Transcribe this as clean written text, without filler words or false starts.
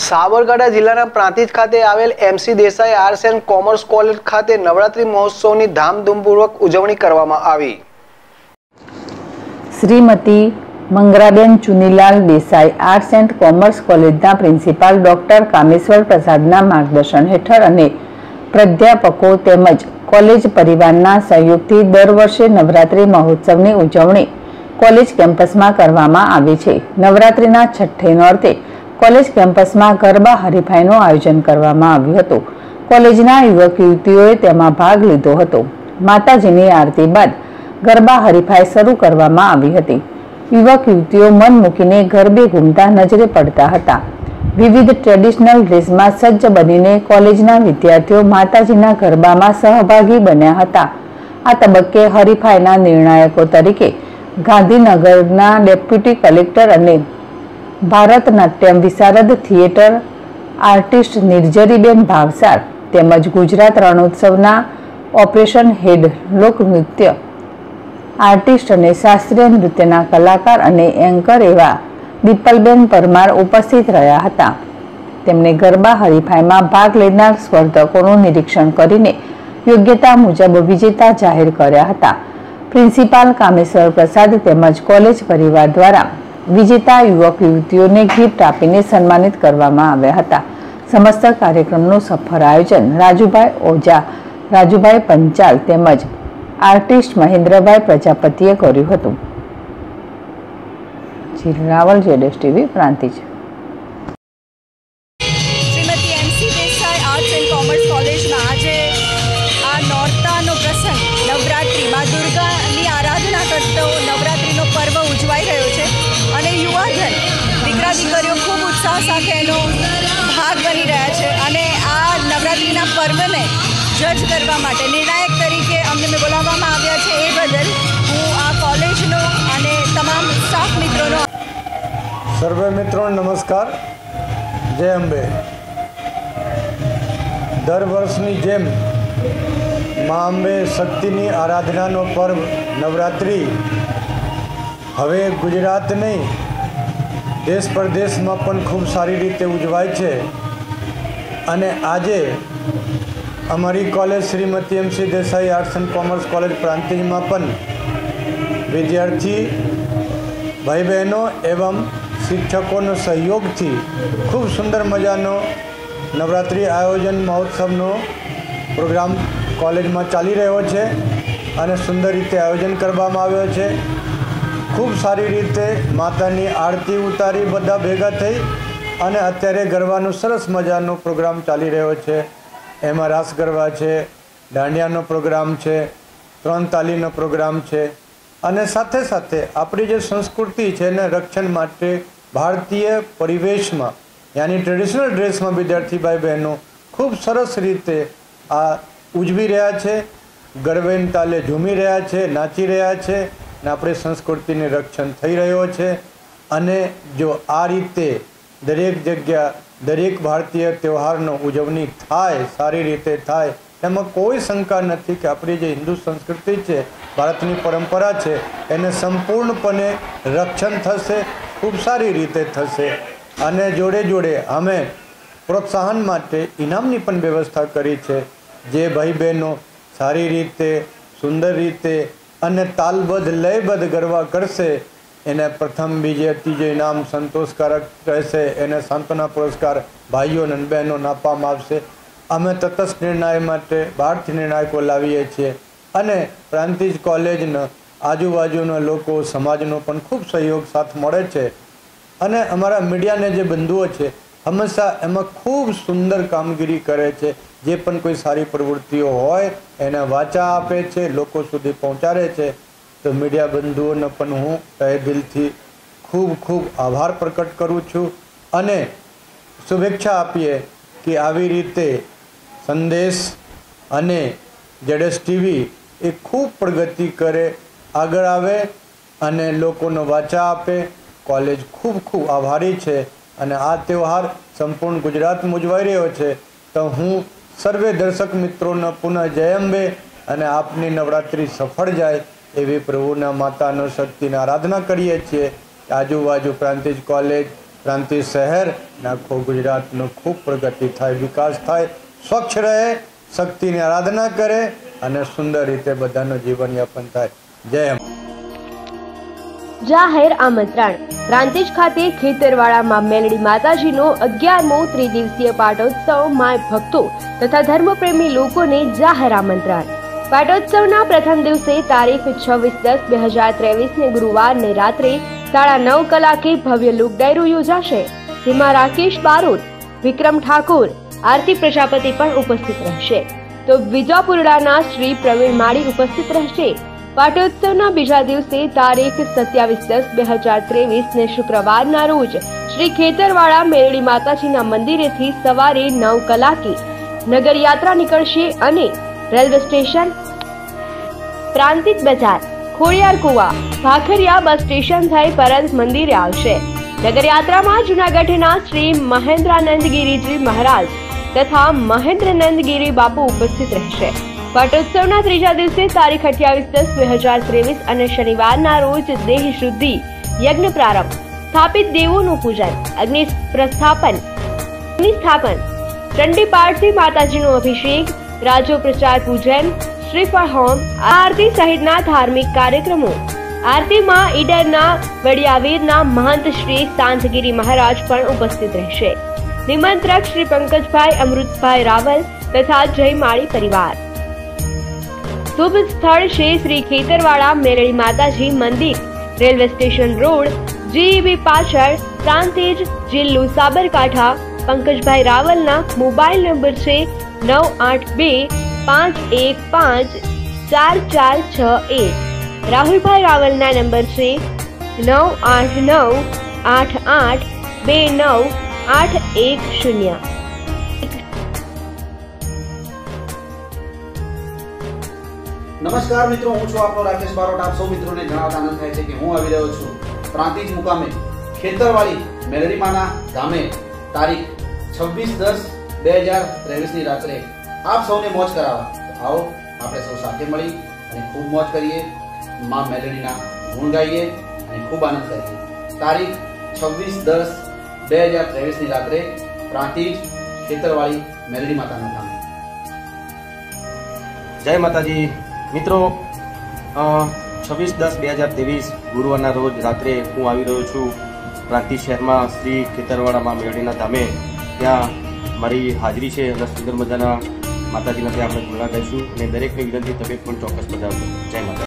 साबरकांठा जिल्लाना प्रांतिज खाते आवेल MC Desai arts and commerce college खाते नवरात्रि महोत्सवनी धामधूमपूर्वक उजवणी करवामां आवी। Shrimati Mangraben Chunilal Desai arts and commerce कॉलेजना प्रिंसिपाल डॉक्टर कामेश्वर प्रसादना मार्गदर्शन हेठळ अने प्राध्यापको तेमज कॉलेज परिवारना सहयोगथी दर वर्षे नवरात्रि महोत्सवनी उजवणी कॉलेज केम्पसमां करवामां आवे छे। नवरात्रिना छठ्ठे नोरते कॉलेज केम्पसमां गरबा हरीफाईनो आयोजन करवामां आव्युं हतुं। कॉलेजना युवक युवतीओए तेमां भाग लीधो हतो। माताजीनी आरती बाद गरबा हरीफाई शरू करवामां आवी हती। युवक युवतीओ मन मूकीने गरबे घूमता नजरे पड़ता हता। विविध ट्रेडिशनल ड्रेसमां सज्ज बनीने कॉलेजना विद्यार्थीओ माताजीना गरबामां सहभागी बन्या हता। आ तबक्के हरीफाईना निर्णायको तरीके गांधीनगरना डेप्यूटी कलेक्टर अने भारतनाट्यम विशारद थिएटर आर्टिस्ट निर्जरीबेन भावसार तेमज गुजरात रणोत्सवना ऑपरेशन हेड लोकनृत्य आर्टिस्ट अने शास्त्रीय नृत्यना कलाकार अने एंकर एवा दीपलबेन परमार उपस्थित रह्या हता। तेमणे गरबा हरीफाईमां भाग लेनार स्पर्धकोनुं निरीक्षण करीने योग्यता मुजब विजेता जाहेर कर्या हता। प्रिंसिपाल कामेश्वर प्रसाद तेमज कॉलेज परिवार द्वारा विजेता युवक युवतीओने गिफ्ट आपीने सन्मानित करवामां आव्या हता। समस्त कार्यक्रमनुं सफल आयोजन राजूभाई ओझा, राजूभाई पंचाल तेमज आर्टिस्ट महेन्द्र भाई प्रजापतिए कर्युं हतुं। Rawal JDV Prantij. Shrimati MC Desai arts and commerce college में आज आ नोरतानो प्रसंग नवरात्रि मां दुर्गा की आराधना करते नवरात्रि पर्व उजवाई रो है। युवाधन दीकरा दीकरी खूब उत्साह भाग बनी रहा है और आ नवरात्रि पर्व ने जज करवा माटे निर्णायक तरीके अमने बोलाववामां आव्या छे। ए बदल हूँ आ कॉलेजनो अने तमाम स्टाफ मित्रों सर्वे मित्रों नमस्कार, जय अंबे। दर वर्षनी जेम मां अंबे शक्तिनी आराधनानो पर्व नवरात्रि हवे गुजरात नहीं देश परदेश में पण खूब सारी रीते उजवाय छे। अने आजे अमरी college Shrimati MC Desai arts and commerce college Prantij में पण विद्यार्थी भाई बहनों एवं शिक्षकों सहयोग थी खूब सुंदर मजानो नवरात्रि आयोजन महोत्सवनो प्रोग्राम कॉलेज में चाली रह्यो छे अने सुंदर रीते आयोजन करवामां आव्यो छे। खूब सारी रीते मातानी आरती उतारी बधा भेगा थई अने अत्यारे गरबानो सरस मजानो प्रोग्राम चाली रह्यो छे। एमां रास गरबा छे, डांडियानो प्रोग्राम छे, त्रण तालीनो प्रोग्राम छे अने साथे साथे आपणी जे संस्कृति छे ने रक्षण माटे भारतीय परिवेश में यानी ट्रेडिशनल ड्रेस में विद्यार्थी भाई बहनों खूब सरस रीते आ उजवी रहा है, गरबेन ताले झूमी रहा है, नाची रहा है ने अपनी संस्कृति ने रक्षण थई रह्यो छे। अने जो आ रीते दरेक जग्या दरेक भारतीय त्यौहारनो उजवणी थाय सारी रीते थाय एमां कोई शंका नहीं कि आपणी जे हिंदू संस्कृति है भारतनी परंपरा है एने संपूर्णपणे रक्षण थशे, खूब सारी रीते थशे। अने जोड़े जोड़े अमे प्रोत्साहन माटे इनामनी पण व्यवस्था करी है। जे भाई बहनों सारी रीते सुंदर रीते अने तालबद्ध लयबद्ध गरबा करशे एने प्रथम बीजे तीजे इनाम संतोषकारक रहेशे। एने सांत्वना पुरस्कार भाईओ अने बहनों ने आपवामां आवशे। अमे तटस्थ निर्णय माटे भारतीय निर्णायको लावीए छीए अने प्रांतिज कॉलेजना आजूबाजूना लोको समाजनो पण खूब सहयोग साथ मळे छे अने अमारा मीडियाने जे बंधुओ छे हमेशा एमां खूब सुंदर कामगीरी करे छे। जे पण कोई सारी प्रवृत्तिओ होय एने वाचा आपे छे, लोको सुधी पहोंचाडे छे। तो मीडिया बंधुओने पण हूँ तहे दिलथी खूब खूब आभार प्रकट करूँ छूं अने शुभेच्छा आपीए कि आवी रीते संदेश अने जेडस टीवी ए खूब प्रगति करे, आगळ आवे अने लोकोनो वाचा आपे। कॉलेज खूब खूब आभारी छे अने आ त्यौहार संपूर्ण गुजरात में उजवाई रह्यो छे। तो हूँ सर्वे दर्शक मित्रोने पुनः जय अंबे अने आपनी नवरात्रि सफल जाए एवी प्रभुना मातानो शक्तिनी आराधना करीए छीए। आजूबाजू प्रांतिज कॉलेज પ્રાંતિજ શહેર આખો ગુજરાતનો ખૂબ પ્રગતિ થાય, વિકાસ થાય, સ્વચ્છ રહે, શક્તિની આરાધના કરે અને સુંદર રીતે બધાનું જીવનયાપન થાય। જય જાહેર આમંત્રણ। પ્રાંતિજ ખાતે ખેતરવાડામાં મેલડી માતાજીનો 11મો ત્રિદિવસીય પાટોત્સવમાં ભક્તો તથા ધર્મપ્રેમી લોકોને જાહેર આમંત્રણ। પાટોત્સવના પ્રથમ દિવસે તારીખ 26/10/2023 ગુરુવારને રાત્રે 9:30 કલાકે ભવ્ય લોક ડાયરો યોજાશે, જેમાં રાકેશ બારોટ, વિક્રમ ઠાકોર, આરતી પ્રજાપતિ પણ ઉપસ્થિત રહેશે, તો વિજાપુરડાના શ્રી પ્રવીણ મડી ઉપસ્થિત રહેશે। પાટોત્સવના બીજા દિવસે તારીખ 27/10/2023 ને શુક્રવારના રોજ શ્રી ખેતરવાડા મેરડી માતાજીના મંદિરેથી સવારે 9 કલાકે નગરયાત્રા નીકળશે અને રેલવે સ્ટેશન, પ્રાંતિજ બજાર, ખોડિયાર કુવા, ભાખરિયા બસ સ્ટેશન થઈ પરંત મંદિરે આવશે। નગરયાત્રામાં જૂનાગઢના શ્રી મહેન્દ્રાનંદગીરીજી મહારાજ તથા મહેન્દ્રાનંદગીરી બાપુ ઉપસ્થિત રહેશે। પાટોત્સવના ત્રીજા દિવસે તારીખ 28/10/2023 અને શનિવારના રોજ દેહ શુદ્ધિ યજ્ઞ પ્રારંભ, સ્થાપિત દેવોનું પૂજન, અગ્નિ પ્રસ્થાપન, ચંડી પાઠથી માતાજીનો અભિષેક, રાજોપચાર પૂજન, શ્રીફળ હોમ, આરતી સહિતના ધાર્મિક કાર્યક્રમો। આરતીમાં ઈડરના વડિયાવીરના મહંત શ્રી सांतगीरी મહારાજ પણ ઉપસ્થિત રહેશે। નિમંત્રક શ્રી पंकज भाई, अमृत भाई रावल તથા જય માળી પરિવાર। શુભ સ્થળ છે શ્રી ખેતરવાડા મેરડી માતાજી મંદિર, રેલવે સ્ટેશન રોડ, જીઈબી પાછળ, પ્રાંતિજ, જિલ્લો સાબરકાંઠા। પંકજભાઈ રાવલના મોબાઈલ નંબર છે 9825154461। રાહુલભાઈ રાવલના નંબર છે 9898829810। नमस्कार मित्रों, हूँ आपनो राकेश बारोट। आप सौ मित्रों ने जणावता आनंद थाय छे के हूँ आवी रह्यो छुं प्रांतिज मुकामे खेतरवाड़ी मेलरीमाना धामे तारीख 26/10/2023 नी रात्रे आप सौने मोज करावा। आओ आपणे सौ साथे मळी अने खूब मोज करीए, मां मेलरीना गुण गाईए अने खूब आनंद करीए। तारीख 26/10/2023 नी रात्रे प्रांतिज खेतरवाड़ी मेलरी माताना धामे। जय माताजी मित्रों, 26/10/2023 गुरुवारना रोज रात्रे हूँ आवी रह्यो छूं प्रांतिज शहर में श्री खेतरवाड़ा मां मेलडीना धामे। त्या मारी हाजरी है और सुंदर मजाना माताजीना त्यां आपणे गुणगान गाईशुं। दरेकने विनंती तमे पण चोक्कस बजावजो। जय माता।